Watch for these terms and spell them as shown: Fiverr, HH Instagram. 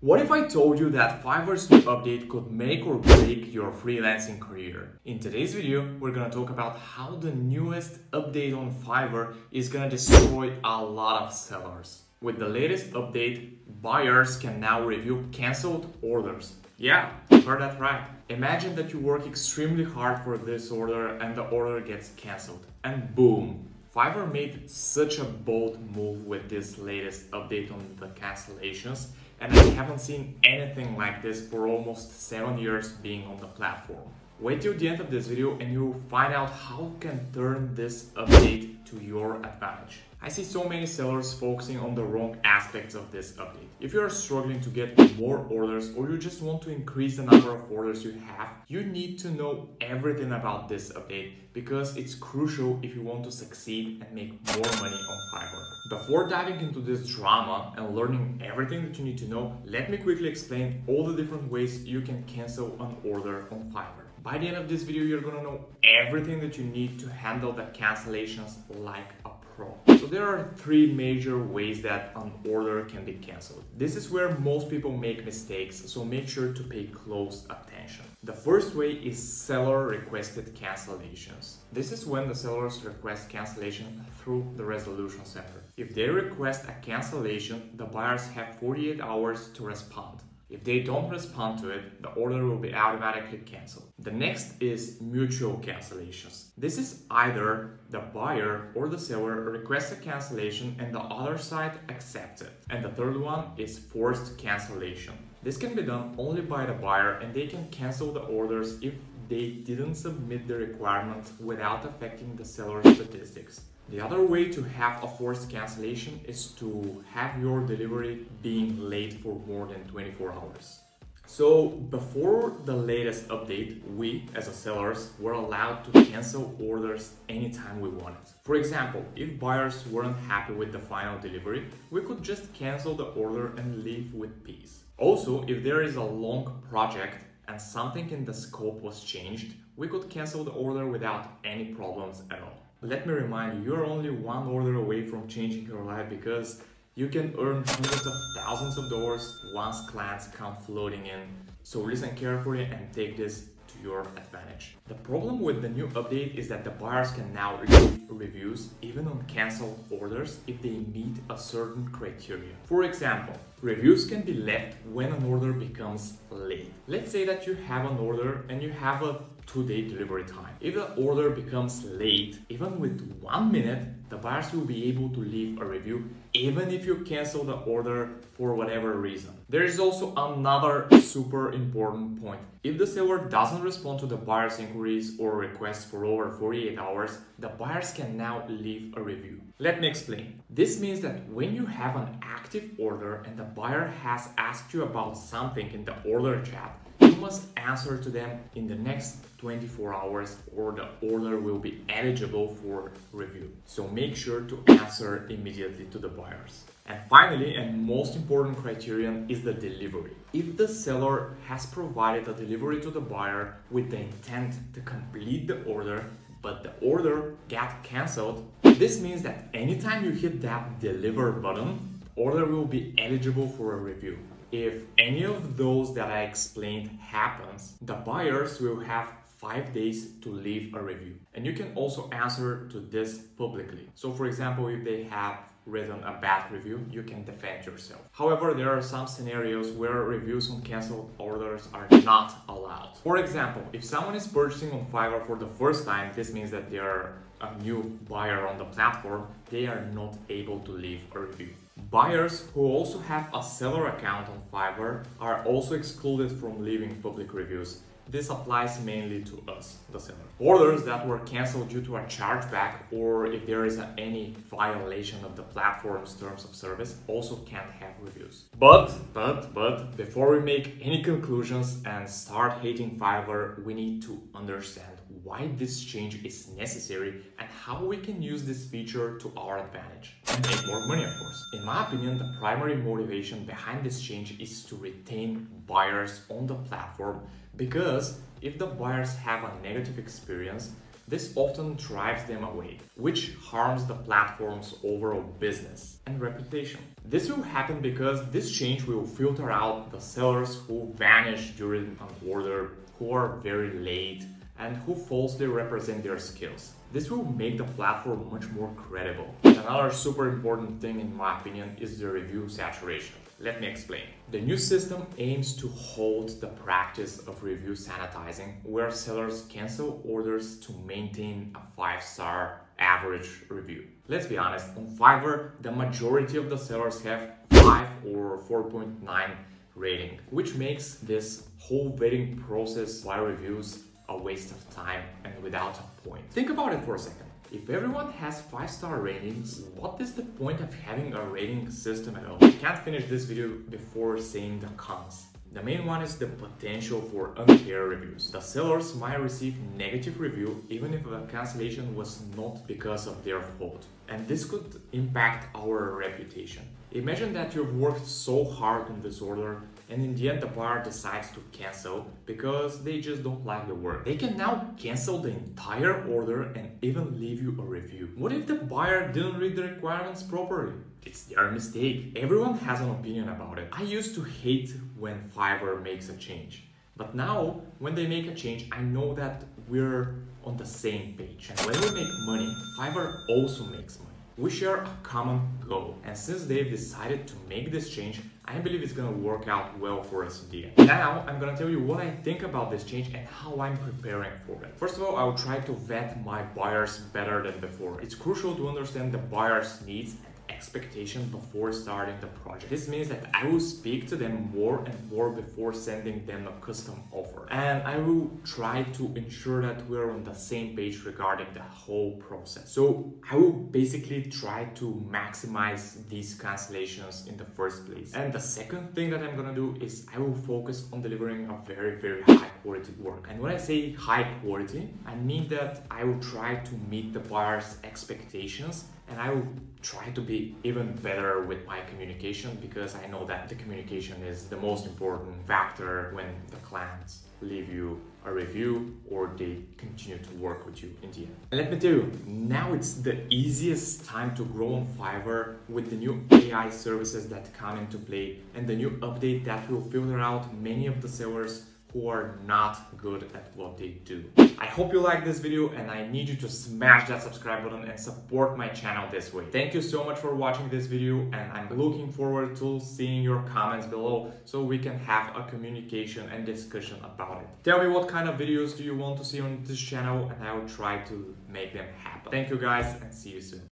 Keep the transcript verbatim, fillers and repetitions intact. What if I told you that Fiverr's new update could make or break your freelancing career? In today's video, we're gonna talk about how the newest update on Fiverr is gonna destroy a lot of sellers. With the latest update, buyers can now review canceled orders. Yeah, you heard that right. Imagine that you work extremely hard for this order and the order gets canceled. And boom! Fiverr made such a bold move with this latest update on the cancellations, and I haven't seen anything like this for almost seven years being on the platform. Wait till the end of this video and you'll find out how you can turn this update to your advantage. I see so many sellers focusing on the wrong aspects of this update. If you are struggling to get more orders or you just want to increase the number of orders you have, you need to know everything about this update because it's crucial if you want to succeed and make more money on Fiverr. Before diving into this drama and learning everything that you need to know, let me quickly explain all the different ways you can cancel an order on Fiverr. By the end of this video, you're gonna know everything that you need to handle the cancellations like a pro. So there are three major ways that an order can be canceled. This is where most people make mistakes, so make sure to pay close attention. The first way is seller-requested cancellations. This is when the sellers request cancellation through the resolution center. If they request a cancellation, the buyers have forty-eight hours to respond. If they don't respond to it, the order will be automatically canceled. The next is mutual cancellations. This is either the buyer or the seller requests a cancellation and the other side accepts it. And the third one is forced cancellation. This can be done only by the buyer and they can cancel the orders if they didn't submit the requirements without affecting the seller's statistics. The other way to have a forced cancellation is to have your delivery being late for more than twenty-four hours. So before the latest update, we as a sellers were allowed to cancel orders anytime we wanted. For example, if buyers weren't happy with the final delivery, we could just cancel the order and leave with peace. Also, if there is a long project and something in the scope was changed, we could cancel the order without any problems at all. Let me remind you, you're only one order away from changing your life because you can earn hundreds of thousands of dollars once clients come flooding in. So listen carefully and take this to your advantage. The problem with the new update is that the buyers can now leave reviews even on canceled orders if they meet a certain criteria. For example, reviews can be left when an order becomes late. Let's say that you have an order and you have a two-day delivery time. If the order becomes late, even with one minute, the buyers will be able to leave a review even if you cancel the order for whatever reason. There is also another super important point. If the seller doesn't respond to the buyer's inquiries or requests for over forty-eight hours, the buyers can now leave a review. Let me explain. This means that when you have an active order and the buyer has asked you about something in the order chat, you must answer to them in the next twenty-four hours or the order will be eligible for review. So make sure to answer immediately to the buyers. And finally, and most important criterion is the delivery. If the seller has provided a delivery to the buyer with the intent to complete the order, but the order got canceled, this means that anytime you hit that deliver button, order will be eligible for a review. If any of those that I explained happens, the buyers will have five days to leave a review. And you can also answer to this publicly. So for example, if they have written a bad review, you can defend yourself. However, there are some scenarios where reviews on canceled orders are not allowed. For example, if someone is purchasing on Fiverr for the first time, this means that they are a new buyer on the platform, they are not able to leave a review. Buyers who also have a seller account on Fiverr are also excluded from leaving public reviews. This applies mainly to us, the seller. Orders that were canceled due to a chargeback or if there is a, any violation of the platform's terms of service also can't have reviews. But, but, but, before we make any conclusions and start hating Fiverr, we need to understand why this change is necessary and how we can use this feature to our advantage and make more money, of course. In my opinion, the primary motivation behind this change is to retain buyers on the platform because if the buyers have a negative experience, This often drives them away, which harms the platform's overall business and reputation. This will happen because this change will filter out the sellers who vanish during an order, who are very late, and who falsely represent their skills. This will make the platform much more credible. Another super important thing, in my opinion, is the review saturation. Let me explain. The new system aims to halt the practice of review sanitizing, where sellers cancel orders to maintain a five-star average review. Let's be honest, on Fiverr, the majority of the sellers have five or four point nine rating, which makes this whole vetting process by reviews a waste of time and without a point. Think about it for a second. If everyone has five-star ratings, what is the point of having a rating system at all? I can't finish this video before saying the cons. The main one is the potential for unfair reviews. The sellers might receive negative review even if the cancellation was not because of their fault. And this could impact our reputation. Imagine that you've worked so hard on this order and in the end the buyer decides to cancel because they just don't like the work. They can now cancel the entire order and even leave you a review. What if the buyer didn't read the requirements properly? It's their mistake. Everyone has an opinion about it. I used to hate when Fiverr makes a change. But now, when they make a change, I know that we're on the same page. And when we make money, Fiverr also makes money. We share a common goal, and since they've decided to make this change, I believe it's gonna work out well for us in the end. Now, I'm gonna tell you what I think about this change and how I'm preparing for it. First of all, I will try to vet my buyers better than before. It's crucial to understand the buyer's needs and expectations before starting the project. This means that I will speak to them more and more before sending them a custom offer. And I will try to ensure that we're on the same page regarding the whole process. So I will basically try to maximize these cancellations in the first place. And the second thing that I'm gonna do is I will focus on delivering a very, very high quality work. And when I say high quality, I mean that I will try to meet the buyer's expectations and I will try to be even better with my communication, because I know that the communication is the most important factor when the clients leave you a review or they continue to work with you in the end. And let me tell you, now it's the easiest time to grow on Fiverr with the new A I services that come into play and the new update that will filter out many of the sellers who are not good at what they do. I hope you like this video and I need you to smash that subscribe button and support my channel this way. Thank you so much for watching this video and I'm looking forward to seeing your comments below so we can have a communication and discussion about it. Tell me what kind of videos do you want to see on this channel and I will try to make them happen. Thank you guys and see you soon.